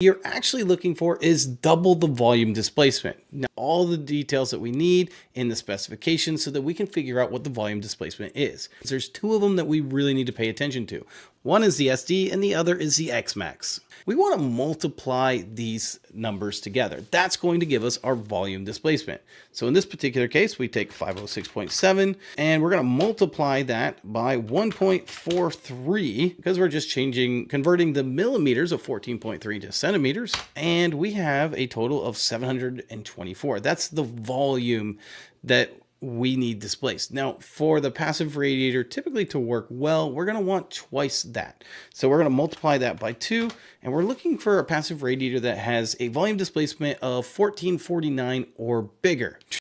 you're actually looking for is double the volume displacement. Now, all the details that we need in the specifications so that we can figure out what the volume displacement is. There's two of them that we really need to pay attention to. One is the SD and the other is the Xmax. We want to multiply these numbers together. That's going to give us our volume displacement. So in this particular case, we take 506.7 and we're going to multiply that by 1.43 because we're just converting the millimeters of 14.3 to centimeters. And we have a total of 724. That's the volume that we need displaced. Now, for the passive radiator typically to work well, we're going to want twice that. So we're going to multiply that by 2, and we're looking for a passive radiator that has a volume displacement of 1449 or bigger.